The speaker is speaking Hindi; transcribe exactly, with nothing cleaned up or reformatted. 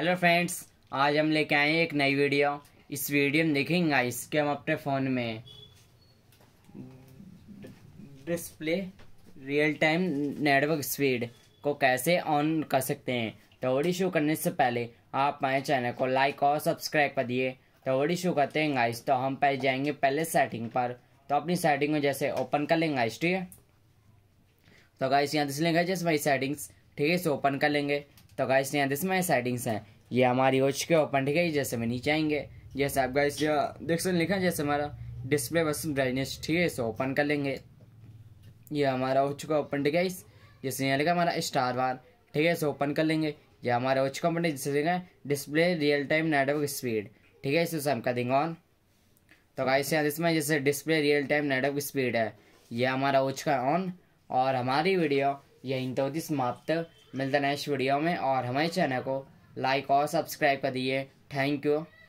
हेलो फ्रेंड्स, आज हम लेके आए हैं एक नई वीडियो। इस वीडियो में देखेंगे गाइस कि हम अपने फ़ोन में display real time network speed को कैसे ऑन कर सकते हैं। तो वीडियो शुरू करने से पहले आप हमारे चैनल को लाइक और सब्सक्राइब कर दिए। तो वीडियो शुरू करते हैं गाइस। तो हम पहले जाएंगे पहले सेटिंग पर। तो अपनी सेटिंग में जैसे ओपन कर लेंगे गाइस, ठीक है। तो गाइस यहाँ दिस लेंगे जैसे भाई सेटिंग्स, ठीक है, इसे ओपन कर लेंगे। तो गाइस यहाँ दिस में सेटिंग्स हैं, ये हमारी हो चुकी है ओपन, ठीक है। जैसे मैं नीचे आएंगे, जैसे आप गाइस जो देख सकते लिखा है जैसे हमारा डिस्प्ले बस ब्राइटनेस, ठीक है, इसे ओपन कर लेंगे। ये हमारा हो चुका ओपन, ठीक है। इस जैसे यहाँ लिखा हमारा स्टार बार, ठीक है, इसे ओपन कर लेंगे। ये हमारा हो चुका ओपन, जिससे लिखा है display real time network speed, ठीक है, इसे हम कर देंगे ऑन। तो गाइस यहाँ इसमें जैसे display real time network speed है, ये हमारा हो चुका ऑन। और हमारी वीडियो यहीं तो होती समाप्त। मिलते हैं नेक्स्ट वीडियो में। और हमारे चैनल को लाइक और सब्सक्राइब कर दिए। Thank you.